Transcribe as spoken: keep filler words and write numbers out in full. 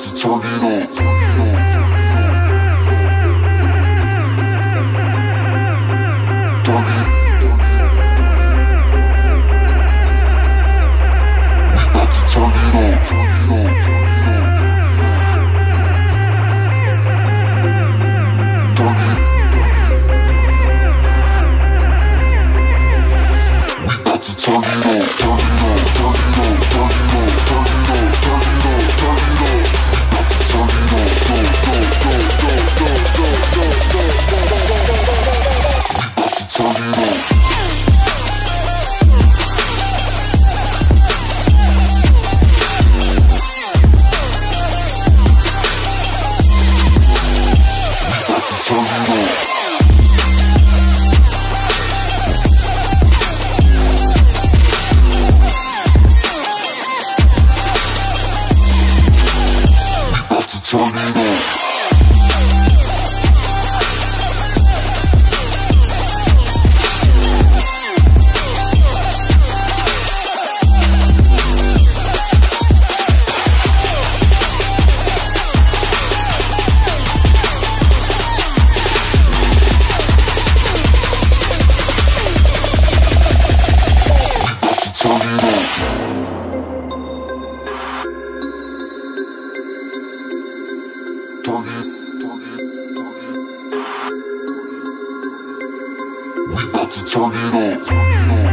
about to turn it up. Turn it up. Turn it on, turn it on, turn it on, turn it. We about to turn it on, turn it on, turn it on, turn it on, turn it on, turn it on, turn it on, turn it on. We about to turn it on, go, go, go, go, go, go, go, go, go. We about to turn it on. Turn it on.